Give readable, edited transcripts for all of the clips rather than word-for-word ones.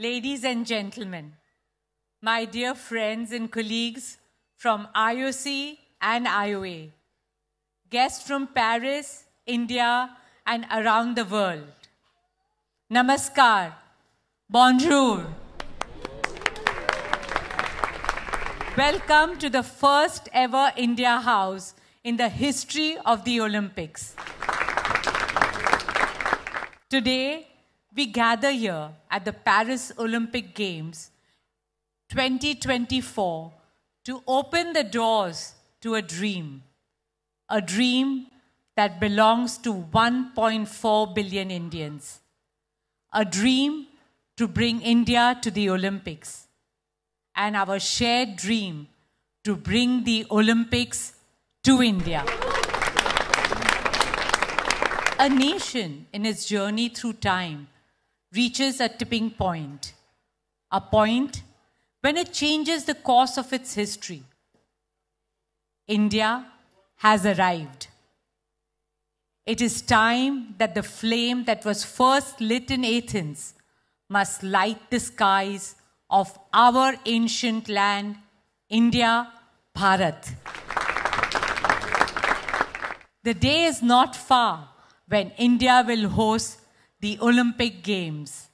Ladies and gentlemen, my dear friends and colleagues from IOC and IOA, guests from Paris, India and around the world, Namaskar, Bonjour. Welcome to the first ever India House in the history of the Olympics. Today, we gather here at the Paris Olympic Games 2024 to open the doors to a dream that belongs to 1.4 billion Indians, a dream to bring India to the Olympics, and our shared dream to bring the Olympics to India. A nation in its journey through time reaches a tipping point, a point when it changes the course of its history. India has arrived. It is time that the flame that was first lit in Athens must light the skies of our ancient land, India, Bharat. The day is not far when India will host the Olympic Games.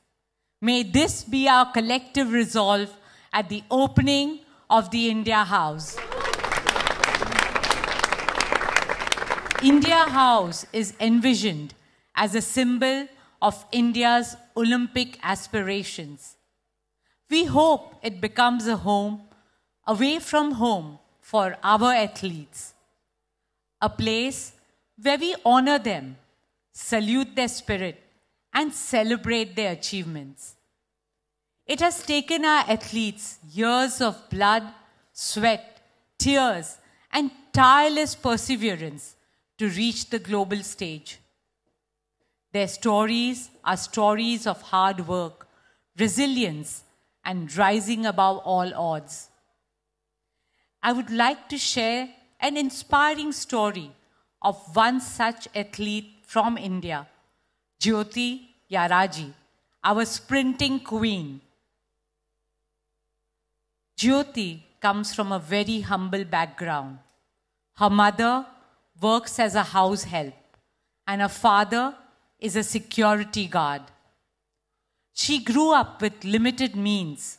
May this be our collective resolve at the opening of the India House. India House is envisioned as a symbol of India's Olympic aspirations. We hope it becomes a home away from home for our athletes, a place where we honor them, salute their spirit, and celebrate their achievements. It has taken our athletes years of blood, sweat, tears, and tireless perseverance to reach the global stage. Their stories are stories of hard work, resilience, and rising above all odds. I would like to share an inspiring story of one such athlete from India, Jyoti Yaraji, our sprinting queen. Jyoti comes from a very humble background. Her mother works as a house help and her father is a security guard. She grew up with limited means,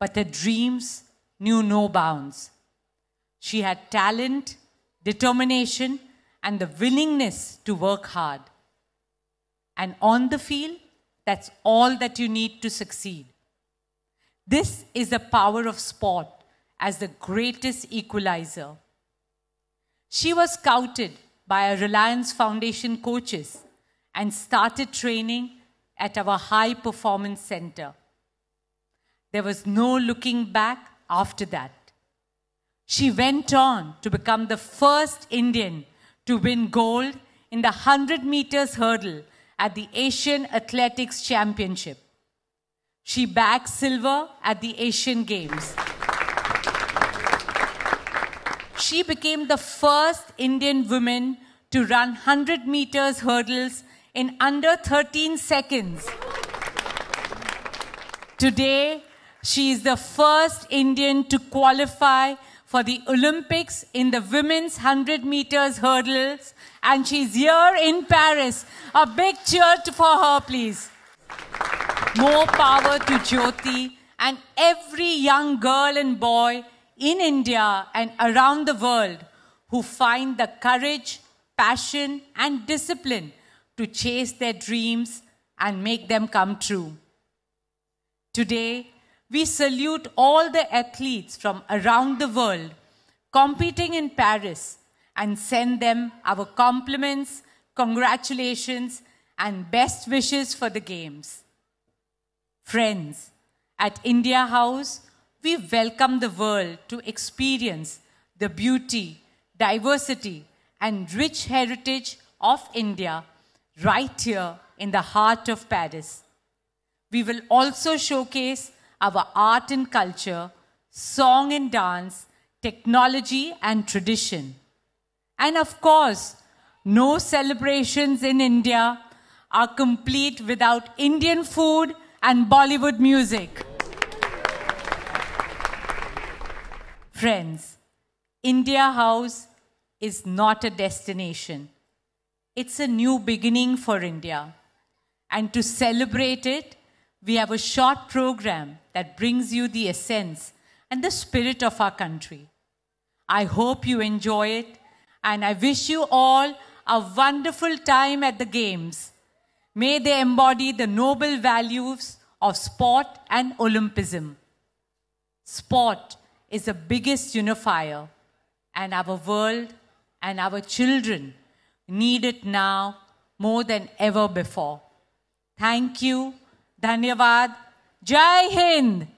but her dreams knew no bounds. She had talent, determination, and the willingness to work hard. And on the field, that's all that you need to succeed. This is the power of sport as the greatest equalizer. She was scouted by our Reliance Foundation coaches and started training at our high performance center. There was no looking back after that. She went on to become the first Indian to win gold in the 100 meters hurdle at the Asian Athletics Championship. She bagged silver at the Asian Games. She became the first Indian woman to run 100 meters hurdles in under 13 seconds. Today, she is the first Indian to qualify for the Olympics in the women's 100 meters hurdles, and she's here in Paris. A big cheer for her, please. More power to Jyoti and every young girl and boy in India and around the world who find the courage, passion, and discipline to chase their dreams and make them come true. Today, we salute all the athletes from around the world competing in Paris and send them our compliments, congratulations, and best wishes for the Games. Friends, at India House, we welcome the world to experience the beauty, diversity, and rich heritage of India right here in the heart of Paris. We will also showcase our art and culture, song and dance, technology and tradition. And of course, no celebrations in India are complete without Indian food and Bollywood music. Friends, India House is not a destination. It's a new beginning for India. And to celebrate it, we have a short program that brings you the essence and the spirit of our country. I hope you enjoy it, and I wish you all a wonderful time at the Games. May they embody the noble values of sport and Olympism. Sport is the biggest unifier, and our world and our children need it now more than ever before. Thank you. Dhanyavad. Jai Hind.